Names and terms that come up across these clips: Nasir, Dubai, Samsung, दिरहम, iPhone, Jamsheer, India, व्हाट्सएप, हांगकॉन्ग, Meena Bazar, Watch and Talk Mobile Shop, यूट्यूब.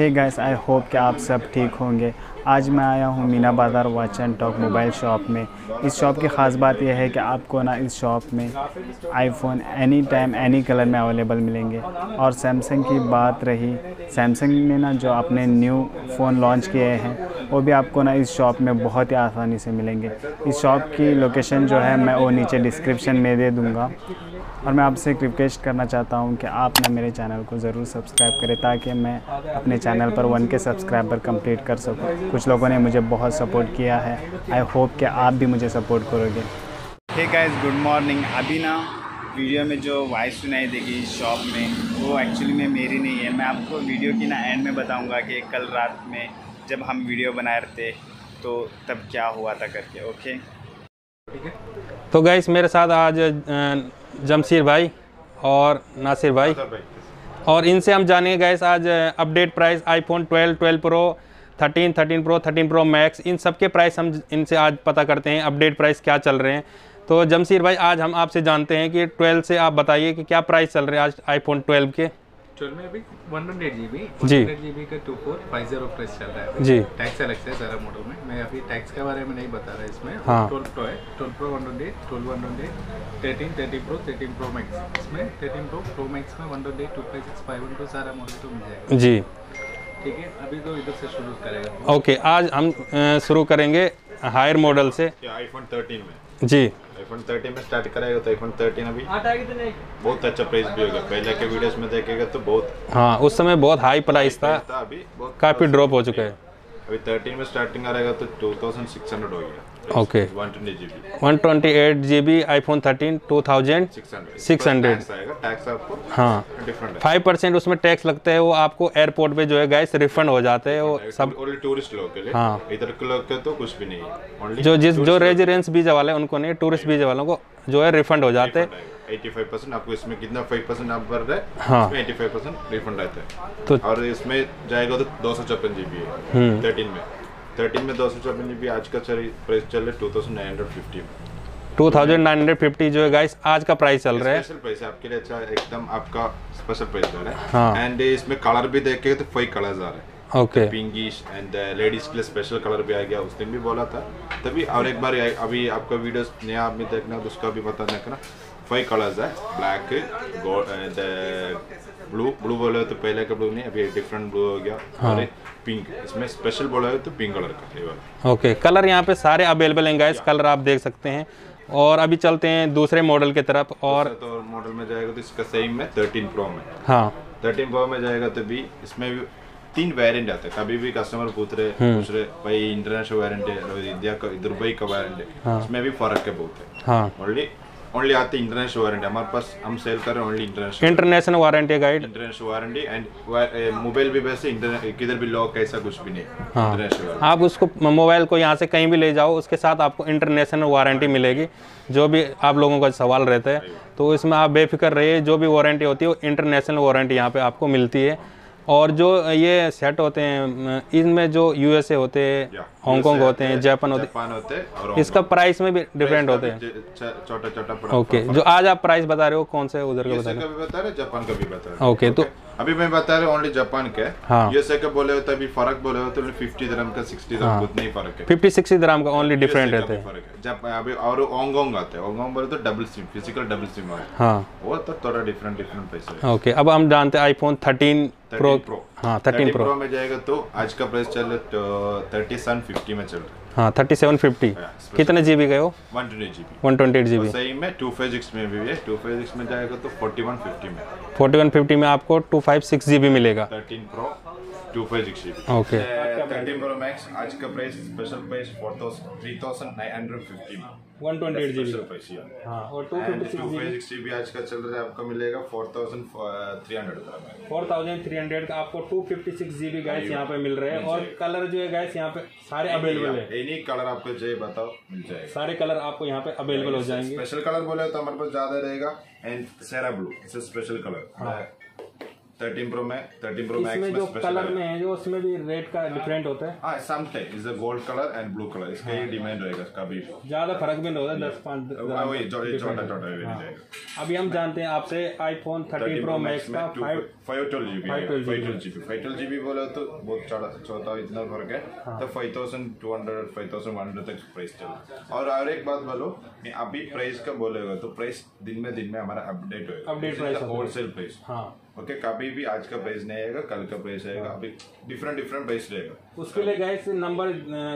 Hey guys, I hope कि आप सब ठीक होंगे। आज मैं आया हूँ Meena Bazaar watch and talk mobile shop में। इस शॉप की ख़ास बात यह है कि आपको ना इस शॉप में iPhone any time any colour में अवेलेबल मिलेंगे। और सैमसंग की बात रही, सैमसंग ने ना जो अपने न्यू फ़ोन लॉन्च किए हैं वो भी आपको ना इस शॉप में बहुत ही आसानी से मिलेंगे। इस शॉप की लोकेशन जो है मैं वो नीचे डिस्क्रिप्शन में दे दूँगा। और मैं आपसे एक रिक्वेस्ट करना चाहता हूँ कि आप ना मेरे चैनल को ज़रूर सब्सक्राइब करें ताकि मैं अपने चैनल पर 1K सब्सक्राइबर कंप्लीट कर सकूँ। कुछ लोगों ने मुझे बहुत सपोर्ट किया है, आई होप कि आप भी मुझे सपोर्ट करोगे। Hey guys, good morning. अभी ना वीडियो में जो वॉइस सुनाई देगी शॉप में वो एक्चुअली में मेरी नहीं है। मैं आपको वीडियो की ना एंड में बताऊँगा कि कल रात में जब हम वीडियो बनाए थे तो तब क्या हुआ था करके। ओके, ठीक है। तो गाइस, मेरे साथ आज जमशीर भाई और नासिर भाई, और इनसे हम जानेंगे गाइस आज update price iPhone 12, 12 pro, 13, 13 pro, 13 pro max, इन सब के प्राइस हम इनसे आज पता करते हैं अपडेट प्राइस क्या चल रहे हैं। तो जमशीर भाई, आज हम आपसे जानते हैं कि 12 से आप बताइए कि क्या प्राइस चल रहे हैं आज आईफोन 12 के। 12 में अभी 100GB का 2450 प्राइस चल रहा है जी। टैक्स अलग से सारा मॉडल में, मैं अभी टैक्स के बारे में नहीं बता रहा इसमें। हाँ। 12 प्रो है, 12 प्रो 128, 12 128, 13 13 प्रो, 13 प्रो मैक्स। इसमें 13 प्रो प्रो मैक्स में 128, 256, 512 सारा मॉडल तो मिल जाएगा जी। ठीक है, अभी तो इधर से शुरू करेंगे। ओके, आज हम शुरू करेंगे हायर मॉडल से, आईफोन 13 में जी। आईफोन 13 में स्टार्ट कराएगा तो आईफोन 13 अभी बहुत अच्छा प्राइस भी होगा। पहले के वीडियोस में देखेगा तो बहुत, हाँ उस समय बहुत हाई प्राइस था, अभी काफ़ी ड्रॉप हो चुका है। अभी 13 में स्टार्टिंग आएगा तो 2600 हो गया। ओके, 128GB आईफोन 13 2600 आएगा। टैक्स आपको, हाँ, डिफरेंट 5% उसमें टैक्स लगता है, वो आपको एयरपोर्ट पे जो है गाइस रिफंड हो जाते हैं। वो सब ओनली टूरिस्ट लोगों के लिए, हाँ, इधर के लोग के तो कुछ भी नहीं है। ओनली जो रेजिडेंस वीजा वाले उनको नहीं, टूरिस्ट वीजा वालों को जो है रिफंड हो जाते हैं। 85% आपको इसमें कितना 5% आप भर रहे हैं, हाँ, इसमें 85% रिफंड आता है। तो और इसमें जाएगा तो 256GB है 13 में 256GB आज का प्राइस चल रहा है 2950 जो है गाइस आज का प्राइस चल रहा है। स्पेशल प्राइस है आपके लिए, अच्छा एकदम आपका स्पेशल प्राइस चल रहा है। एंड इसमें कलर भी देखेंगे तो 5 कलर्स आ रहे हैं। ओके, पिंकिश एंड लेडीज के लिए स्पेशल कलर भी आ गया, उस दिन भी बोला था तभी। और एक बार अभी आपका वीडियोस नया आपने देखना तो उसका भी पता देखना। 5 कलर्स है, ब्लैक, गोल्ड एंड ब्लू बोला तो पहले का ब्लू नहीं, अभी डिफरेंट ब्लू हो गया। हाँ। और पिंक, इसमें स्पेशल बोला है तो पिंक कलर का फ्लेवर। ओके, कलर यहाँ पे सारे अवेलेबल हैं गाइस, कलर आप देख सकते हैं। और अभी चलते हैं दूसरे मॉडल की तरफ। और तो मॉडल में जाएगा तो इसका सेम है 13 प्रो में। हाँ, 13 प्रो में जाएगा तो भी इसमें 3 वेरिएंट आते हैं। कभी भी कस्टमर पूछ रहे भाई इंटरनेशनल वेरिएंट है, इंडिया का दुबई का वेरिएंट है। हाँ। इसमें भी फर्क है बहुत है। ओनली आते इंटरनेशनल वारंटी, हमारे पास हम सेल कर रहे हैं only international warranty guide, international warranty and mobile भी वैसे किधर भी लॉक ऐसा कुछ भी नहीं। हाँ। इंटरनेशनल आप उसको मोबाइल को यहाँ से कहीं भी ले जाओ, उसके साथ आपको इंटरनेशनल वारंटी मिलेगी। जो भी आप लोगों का सवाल रहता है तो इसमें आप बेफिक्र रहिए, जो भी वारंटी होती है वो इंटरनेशनल वारंटी यहाँ पे आपको मिलती है। और जो ये सेट होते हैं इनमें जो यूएसए होते हैं, हांगकॉन्ग होते हैं, जापान होते हैं, इसका प्राइस में भी डिफरेंट होते हैं, छोटा छोटा। ओके, जो आज आप प्राइस बता रहे हो कौन से उधर का बता रहे, जापान का भी बता रहे। ओके, तो अभी मैं बता रहा हूँ ओनली जापान के। हाँ, यूएसए का बोले हो तो अभी फर्क बोले हो तो 50 दिरहम का 60 दिरहम उतना ही फर्क है, 50-60 दिरहम का ओनली डिफरेंट रहता है। जब अभी और हांगकांग आते हैं, हांगकांग बोले तो double SIM, physical double SIM है। हाँ, वो तो थोड़ा डिफरेंट प्राइस है। ओके, अब हम जानते हैं आईफोन 13 प्रो। हाँ, 13 प्रो में जाएगा तो आज का प्राइस चल रहा 3750 में चल रहा है। हाँ, 3750 कितने जीबी का है वो? 128GB। सही में 256 में भी है, 256 में जाएगा तो 4150 में आपको 256GB मिलेगा। 13 pro 256GB। Okay, 13 pro max आज का प्राइस स्पेशल प्राइस 4950 में 128GB। हाँ, और 256GB आज का चल रहा है, आपको मिलेगा 4300। 4300 का आपको 256GB गाइस यहाँ पे मिल रहे हैं। और कलर जो है गाइस यहाँ पे सारे अवेलेबल है, एनी कलर आपको चाहिए बताओ मिल जाएगा, सारे कलर आपको यहाँ पे अवेलेबल हो जाएंगे। स्पेशल कलर बोले तो हमारे पास ज्यादा रहेगा and Sera blue, special colour 13 Pro में 13 Pro Max में जो कलर में है जो उसमें भी रेट का डिफरेंट होता है। हाँ, something is a gold colour and blue colour, इसका ये डिमांड रहेगा, इसका भी ज्यादा फर्क भी नहीं होता, 10-5। अभी हम जानते हैं आपसे आईफोन 13 प्रो मैक्स का 512 GB बोले तो बहुत छोटा इतना फर्क है, तो 5200-5100 तक प्राइस चला। और एक बात बोलो, मैं अभी प्राइस का बोलेगा तो प्राइस दिन में हमारा अपडेट होगा, अपडेट होलसेल प्राइस। हाँ ओके, कभी भी आज का प्राइस नहीं आएगा, कल का प्राइस आएगा, अभी डिफरेंट प्राइस रहेगा। उसके लिए गाइस नंबर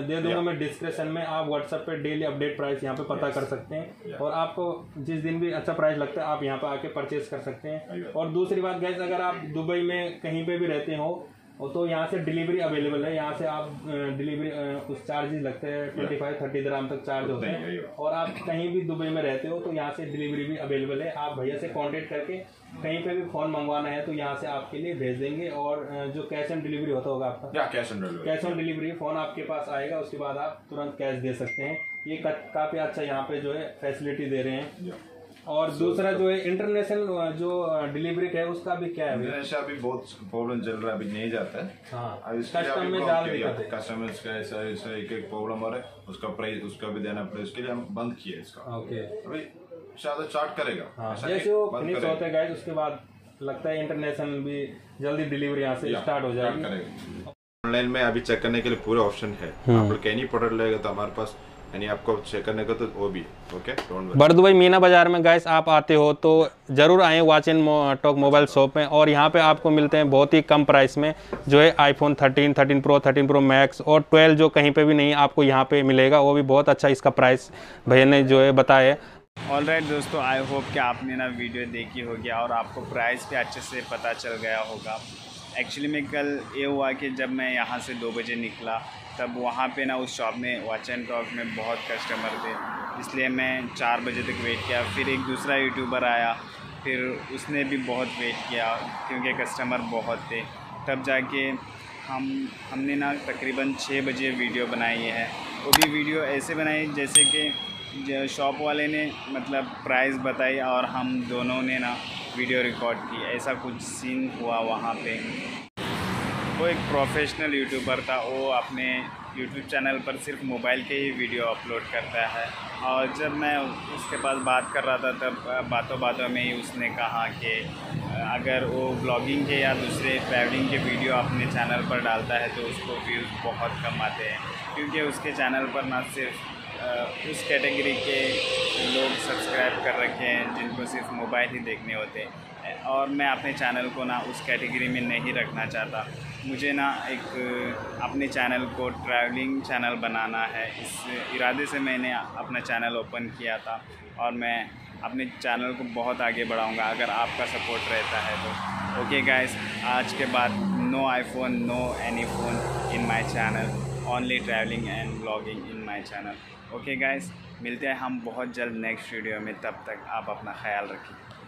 दे दूंगा मैं डिस्क्रिप्शन में, आप व्हाट्सएप पे डेली अपडेट प्राइस यहाँ पे पता कर सकते हैं, और आपको जिस दिन भी अच्छा प्राइस लगता है आप यहाँ पे आके परचेज कर सकते हैं। और दूसरी बात गाइस, अगर आप दुबई में कहीं पे भी रहते हो तो यहाँ से डिलीवरी अवेलेबल है, यहाँ से आप डिलीवरी कुछ चार्जेस लगते हैं 25-30 दिरहम तक चार्ज होते हैं, और आप कहीं भी दुबई में रहते हो तो यहाँ से डिलीवरी भी अवेलेबल है। आप भैया से कांटेक्ट करके कहीं पे भी फोन मंगवाना है तो यहाँ से आपके लिए भेज देंगे, और जो कैश ऑन डिलीवरी होता होगा आपका, कैश ऑन डिलीवरी फोन आपके पास आएगा, उसके बाद आप तुरंत कैश दे सकते हैं। ये काफी अच्छा यहाँ पे जो है फैसिलिटी दे रहे हैं। और दूसरा जो है इंटरनेशनल जो डिलीवरी है उसका भी क्या है, इंटरनेशनल भी बहुत प्रॉब्लम चल रहा है, अभी नहीं जाता है। हाँ, कस्टम में डाल दिखाते कस्टमर्स का ऐसा एक प्रॉब्लम हो रहा है, उसका प्राइस उसका भी देना पड़ेगा, उसके लिए हम बंद किया इसका। ओके, अभी शायद चार्ट करेगा। हाँ, जैसे वो फिनिश होता है गाइस उसके बाद लगता है इंटरनेशनल भी जल्दी डिलीवरी यहाँ से स्टार्ट हो जाएगी। ऑनलाइन में अभी चेक करने के लिए पूरा ऑप्शन है, आप लोग कैनी प्रोडक्ट लगेगा तो हमारे पास यानी आपको चेक करने का तो वो भी ओके। बुर दुबई मीना बाजार में गाइस आप आते हो तो ज़रूर आएँ watch and talk mobile shop में, और यहाँ पे आपको मिलते हैं बहुत ही कम प्राइस में जो है आईफोन 13, 13 प्रो, 13 प्रो मैक्स और 12 जो कहीं पे भी नहीं आपको यहाँ पे मिलेगा, वो भी बहुत अच्छा इसका प्राइस भैया ने जो है बताया। ऑलराइट दोस्तों, आई होप कि आपने ना वीडियो देखी होगी और आपको प्राइस भी अच्छे से पता चल गया होगा। एक्चुअली में कल ये हुआ कि जब मैं यहाँ से 2 बजे निकला तब वहाँ पे ना उस शॉप में वॉच एंड टॉक में बहुत कस्टमर थे, इसलिए मैं 4 बजे तक वेट किया। फिर एक दूसरा यूट्यूबर आया, फिर उसने भी बहुत वेट किया क्योंकि कस्टमर बहुत थे, तब जाके हमने ना तकरीबन 6 बजे वीडियो बनाई है। वो भी वीडियो ऐसे बनाई जैसे कि शॉप वाले ने मतलब प्राइस बताई और हम दोनों ने ना वीडियो रिकॉर्ड की, ऐसा कुछ सीन हुआ वहाँ पे। वो एक प्रोफेशनल यूट्यूबर था, वो अपने यूट्यूब चैनल पर सिर्फ मोबाइल के ही वीडियो अपलोड करता है, और जब मैं उसके पास बात कर रहा था तब बातों में ही उसने कहा कि अगर वो ब्लॉगिंग के या दूसरे ट्रैवलिंग के वीडियो अपने चैनल पर डालता है तो उसको व्यूज़ बहुत कम आते हैं, क्योंकि उसके चैनल पर ना सिर्फ उस कैटेगरी के लोग सब्सक्राइब कर रखे हैं जिनको सिर्फ मोबाइल ही देखने होते हैं, और मैं अपने चैनल को ना उस कैटेगरी में नहीं रखना चाहता। मुझे ना एक अपने चैनल को ट्रैवलिंग चैनल बनाना है, इस इरादे से मैंने अपना चैनल ओपन किया था, और मैं अपने चैनल को बहुत आगे बढ़ाऊँगा अगर आपका सपोर्ट रहता है तो। ओके गाइस, आज के बाद no iPhone, no any phone in my channel, only travelling and blogging in my channel. Okay guys, मिलते हैं हम बहुत जल्द नेक्स्ट वीडियो में, तब तक आप अपना ख्याल रखिए।